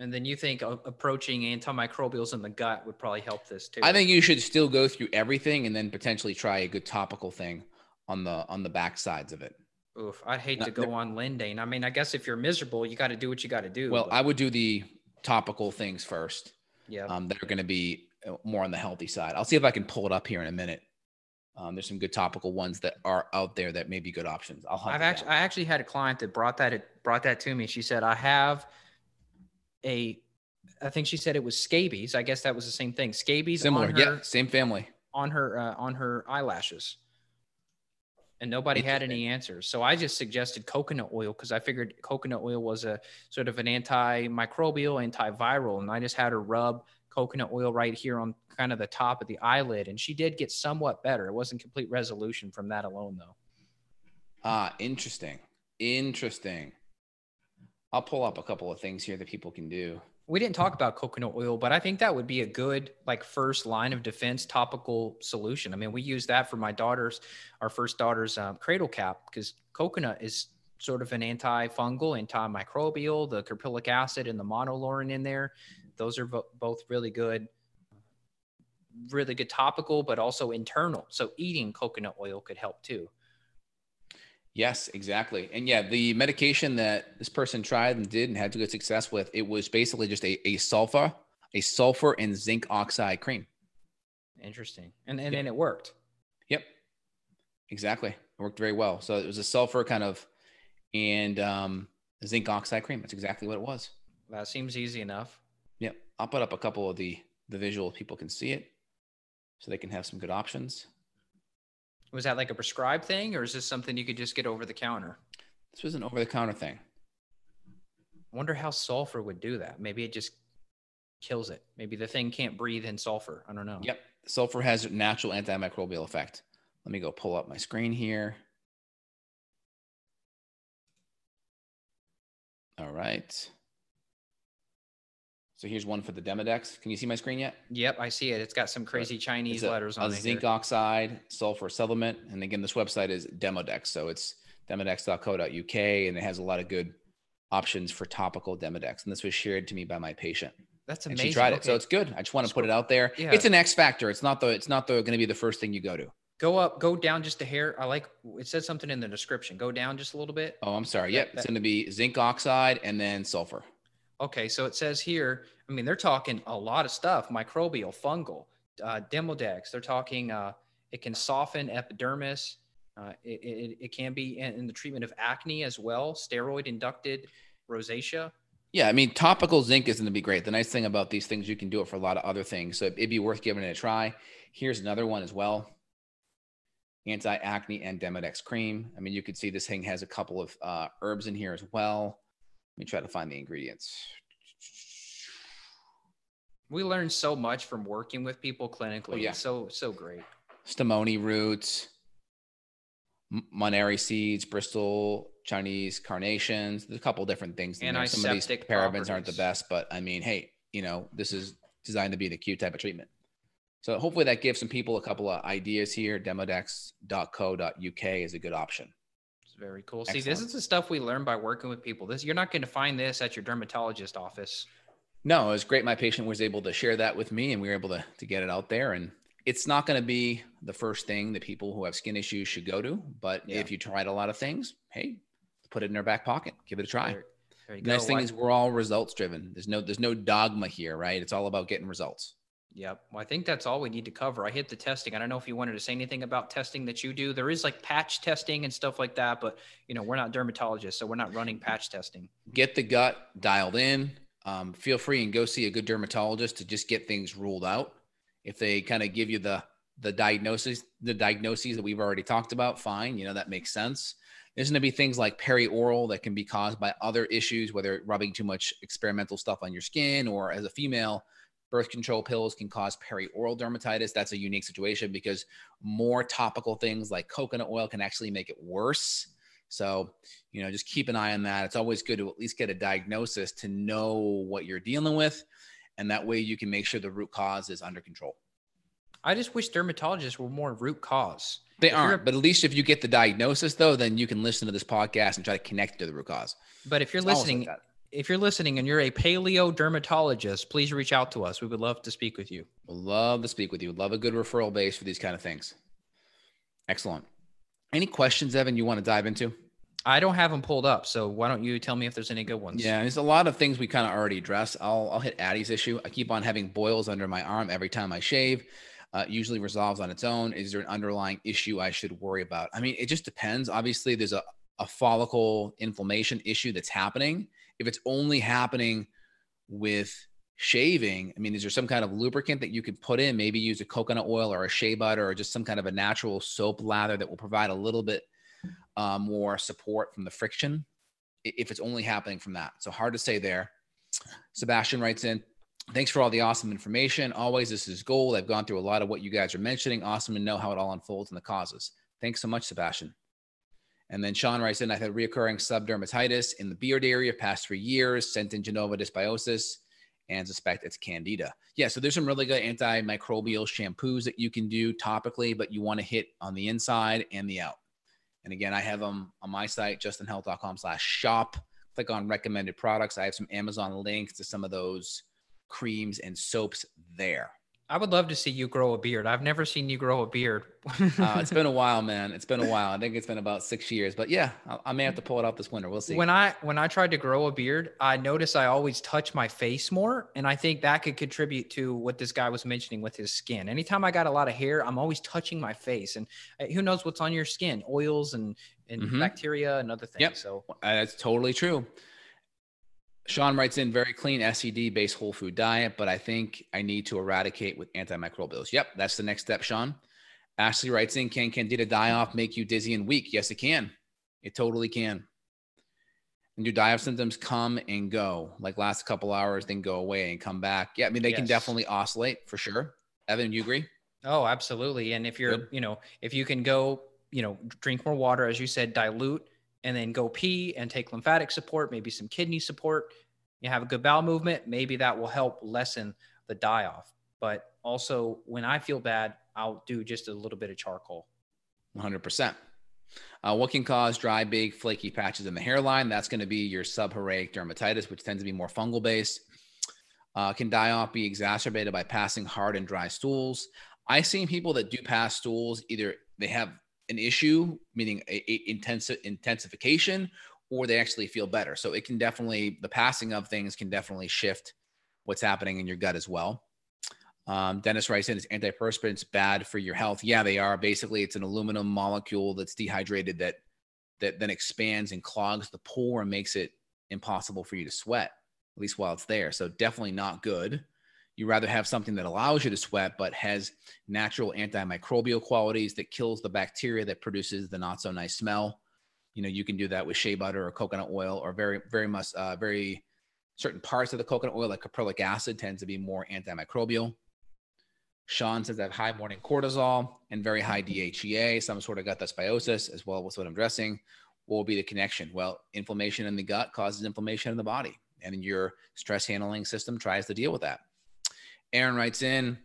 And then you think approaching antimicrobials in the gut would probably help this too. I think you should still go through everything and then potentially try a good topical thing on the back sides of it. Oof, I'd hate to go on Lindane. I mean, I guess if you're miserable, you got to do what you got to do. Well, I would do the topical things first. Yeah. That are going to be more on the healthy side. I'll see if I can pull it up here in a minute. There's some good topical ones that are out there that may be good options. I actually had a client that brought that to me. She said, I think she said it was scabies. I guess that was the same thing. Scabies, similar, on her, yeah, same family. On her eyelashes, and nobody had any answers. So I just suggested coconut oil because I figured coconut oil was a sort of an antimicrobial, antiviral, and I just had her rub coconut oil right here on kind of the top of the eyelid, and she did get somewhat better. It wasn't complete resolution from that alone, though. Ah, interesting. I'll pull up a couple of things here that people can do. We didn't talk about coconut oil, but I think that would be a good like first line of defense topical solution. I mean, we use that for my daughter's, our first daughter's cradle cap, because coconut is sort of an antifungal, antimicrobial, the caprylic acid and the monolaurin in there. Those are both really good topical, but also internal. So eating coconut oil could help too. Yes, exactly. And yeah, the medication that this person tried and did and had good success with, it was basically just a sulfur and zinc oxide cream. Interesting. And then it worked. Yep, exactly. It worked very well. So it was a sulfur kind of and zinc oxide cream. That's exactly what it was. That seems easy enough. Yep. I'll put up a couple of the visual people can see it so they can have some good options. Was that like a prescribed thing, or is this something you could just get over the counter? This was an over the counter thing. Wonder how sulfur would do that. Maybe it just kills it. Maybe the thing can't breathe in sulfur. I don't know. Yep. Sulfur has a natural antimicrobial effect. Let me go pull up my screen here. All right. So here's one for the Demodex. Can you see my screen yet? Yep, I see it. It's got some crazy Chinese letters on it. Zinc oxide, sulfur supplement. And again, this website is Demodex. So it's demodex.co.uk, and it has a lot of good options for topical Demodex. And this was shared to me by my patient. That's amazing. And she tried it. So it's good. I just want to put it out there. Yeah. It's an X factor. It's not going to be the first thing you go to. Go down just a hair. It says something in the description. Go down just a little bit. Oh, I'm sorry. Yep. It's going to be zinc oxide and then sulfur. Okay, so it says here, I mean, they're talking a lot of stuff, microbial, fungal, Demodex. They're talking it can soften epidermis. It can be in the treatment of acne as well, steroid-induced rosacea. Yeah, I mean, topical zinc is going to be great. The nice thing about these things, you can do it for a lot of other things. So it'd be worth giving it a try. Here's another one as well. Anti-acne and Demodex cream. I mean, you could see this thing has a couple of herbs in here as well. Let me try to find the ingredients. We learn so much from working with people clinically. Oh, yeah. So great. Stamoni roots, Moneri seeds, Bristol, Chinese carnations. There's a couple different things. And some of these parabens aren't the best, but I mean, hey, you know, this is designed to be the Q type of treatment. So hopefully that gives some people a couple of ideas here. Demodex.co.uk is a good option. Very cool. Excellent. See, this is the stuff we learn by working with people. This, you're not going to find this at your dermatologist office. No, it was great. My patient was able to share that with me, and we were able to get it out there. And it's not going to be the first thing that people who have skin issues should go to. But if you tried a lot of things, hey, put it in our back pocket. Give it a try. There you go. The nice thing is we're all results driven. There's no dogma here, right? It's all about getting results. Yep. Well, I think that's all we need to cover. I hit the testing. I don't know if you wanted to say anything about testing that you do. There is like patch testing and stuff like that, but you know, we're not dermatologists, so we're not running patch testing. Get the gut dialed in. Feel free and go see a good dermatologist to just get things ruled out. If they kind of give you the diagnoses that we've already talked about, fine. You know, that makes sense. There's going to be things like perioral that can be caused by other issues, whether rubbing too much experimental stuff on your skin or as a female, Birth control pills can cause perioral dermatitis. That's a unique situation because more topical things like coconut oil can actually make it worse. So, you know, just keep an eye on that. It's always good to at least get a diagnosis to know what you're dealing with. And that way you can make sure the root cause is under control. I just wish dermatologists were more root cause. They aren't, but at least if you get the diagnosis though, then you can listen to this podcast and try to connect it to the root cause. But if you're listening, and you're a paleo dermatologist, please reach out to us. We would love to speak with you. We'd love to speak with you. Love a good referral base for these kind of things. Excellent. Any questions, Evan, you want to dive into? I don't have them pulled up. So why don't you tell me if there's any good ones? Yeah, there's a lot of things we kind of already addressed. I'll hit Addie's issue. I keep on having boils under my arm every time I shave. Usually resolves on its own. Is there an underlying issue I should worry about? I mean, it just depends. Obviously, there's a follicle inflammation issue that's happening. If it's only happening with shaving, I mean, is there some kind of lubricant that you could put in? Maybe use a coconut oil or a shea butter or just some kind of a natural soap lather that will provide a little bit more support from the friction if it's only happening from that. So hard to say there. Sebastian writes in, thanks for all the awesome information. Always, this is gold. I've gone through a lot of what you guys are mentioning. Awesome to know how it all unfolds and the causes. Thanks so much, Sebastian. And then Sean writes in, I've had reoccurring subdermatitis in the beard area past 3 years, sent in Genova dysbiosis, and suspect it's candida. Yeah, so there's some really good antimicrobial shampoos that you can do topically, but you want to hit on the inside and the out. And again, I have them on my site, justinhealth.com/shop. Click on recommended products. I have some Amazon links to some of those creams and soaps there. I would love to see you grow a beard. I've never seen you grow a beard. It's been a while, man. It's been a while. I think it's been about 6 years, but yeah, I may have to pull it out this winter. We'll see. When I tried to grow a beard, I noticed I always touch my face more. And I think that could contribute to what this guy was mentioning with his skin. Anytime I got a lot of hair, I'm always touching my face, and who knows what's on your skin, oils and bacteria and other things. Yep. So that's totally true. Sean writes in, very clean SCD-based whole food diet, but I think I need to eradicate with antimicrobials. Yep, that's the next step, Sean. Ashley writes in, can candida die off make you dizzy and weak? Yes, it can. It totally can. And do die-off symptoms come and go, like last couple hours, then go away and come back? Yeah, I mean, they can definitely oscillate for sure. Evan, you agree? Oh, absolutely. And if you're, you know, if you can go, you know, drink more water, as you said, dilute, and then go pee and take lymphatic support, maybe some kidney support. You have a good bowel movement. Maybe that will help lessen the die-off. But also, when I feel bad, I'll do just a little bit of charcoal. 100%. What can cause dry, big, flaky patches in the hairline? That's going to be your seborrheic dermatitis, which tends to be more fungal-based. Can die-off be exacerbated by passing hard and dry stools? I've seen people that do pass stools, either they have an issue, meaning intensification, or they actually feel better. So it can definitely, the passing of things can definitely shift what's happening in your gut as well. Dennis writes in, is antiperspirants bad for your health? Yeah, they are. Basically, it's an aluminum molecule that's dehydrated that then expands and clogs the pore and makes it impossible for you to sweat, at least while it's there. So definitely not good. You rather have something that allows you to sweat, but has natural antimicrobial qualities that kills the bacteria that produces the not so nice smell. You know, you can do that with shea butter or coconut oil, or very, very much, very certain parts of the coconut oil, like caprylic acid, tends to be more antimicrobial. Sean says I have high morning cortisol and very high DHEA, some sort of gut dysbiosis as well. With what I'm dressing, what will be the connection? Well, inflammation in the gut causes inflammation in the body, and your stress handling system tries to deal with that. Aaron writes in,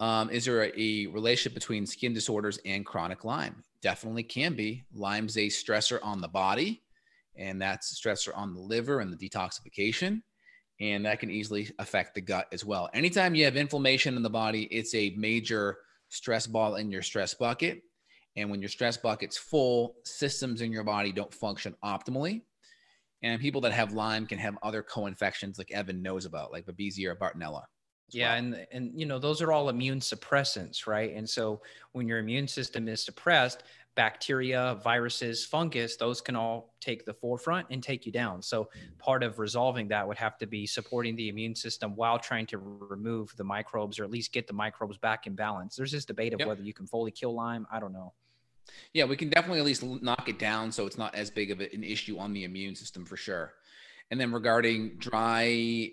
is there a relationship between skin disorders and chronic Lyme? Definitely can be. Lyme's a stressor on the body, and that's a stressor on the liver and the detoxification, and that can easily affect the gut as well. Anytime you have inflammation in the body, it's a major stress ball in your stress bucket, and when your stress bucket's full, systems in your body don't function optimally. And people that have Lyme can have other co-infections like Evan knows about, like Babesia or Bartonella. Yeah, well. And you know, those are all immune suppressants, right? And so when your immune system is suppressed, bacteria, viruses, fungus, those can all take the forefront and take you down. So part of resolving that would have to be supporting the immune system while trying to remove the microbes, or at least get the microbes back in balance. There's this debate of whether you can fully kill Lyme. I don't know. Yeah, we can definitely at least knock it down so it's not as big of an issue on the immune system for sure. And then regarding dry,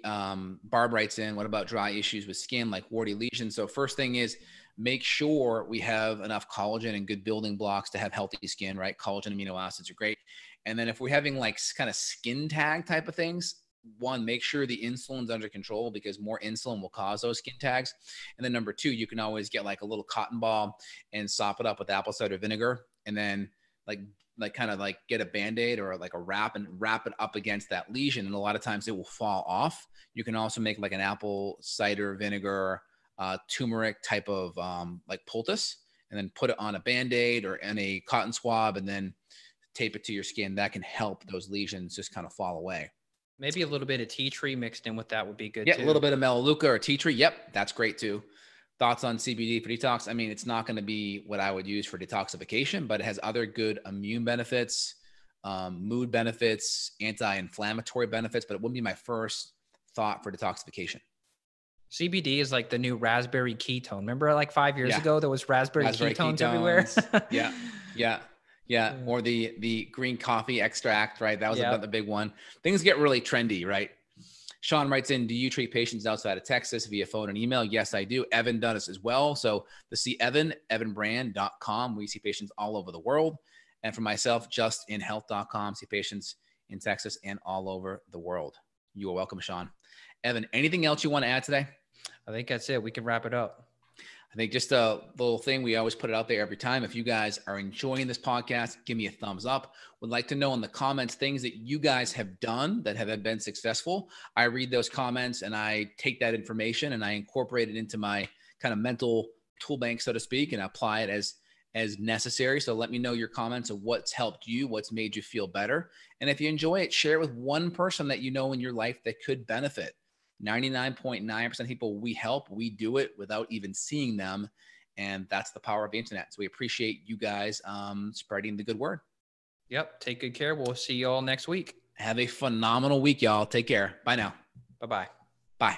Barb writes in, what about dry issues with skin like warty lesions? So first thing is make sure we have enough collagen and good building blocks to have healthy skin, right? Collagen amino acids are great. And then if we're having like kind of skin tag type of things, one, make sure the insulin's under control because more insulin will cause those skin tags. And then number two, you can always get like a little cotton ball and sop it up with apple cider vinegar. And then like kind of like get a Band-Aid or like a wrap and wrap it up against that lesion. And a lot of times it will fall off. You can also make like an apple cider vinegar, turmeric type of like poultice, and then put it on a Band-Aid or in a cotton swab and then tape it to your skin. That can help those lesions just kind of fall away. Maybe a little bit of tea tree mixed in with that would be good. Yeah, too. A little bit of melaleuca or tea tree. Yep, that's great too. Thoughts on CBD for detox? I mean, it's not going to be what I would use for detoxification, but it has other good immune benefits, mood benefits, anti-inflammatory benefits, but it wouldn't be my first thought for detoxification. CBD is like the new raspberry ketone. Remember like 5 years ago, there was raspberry ketones everywhere? Yeah. Or the green coffee extract, right? That was the big one. Things get really trendy, right? Sean writes in, do you treat patients outside of Texas via phone and email? Yes, I do. Evan does as well. So to see Evan, EvanBrand.com. We see patients all over the world. And for myself, justinhealth.com. See patients in Texas and all over the world. You are welcome, Sean. Evan, anything else you want to add today? I think that's it. We can wrap it up. I think just a little thing, we always put it out there every time. If you guys are enjoying this podcast, give me a thumbs up. Would like to know in the comments things that you guys have done that have been successful. I read those comments and I take that information and I incorporate it into my kind of mental tool bank, so to speak, and apply it as necessary. So let me know your comments of what's helped you, what's made you feel better. And if you enjoy it, share it with one person that you know in your life that could benefit. 99.9% of people we help, we do it without even seeing them. And that's the power of the internet. So we appreciate you guys spreading the good word. Yep. Take good care. We'll see you all next week. Have a phenomenal week, y'all. Take care. Bye now. Bye-bye. Bye.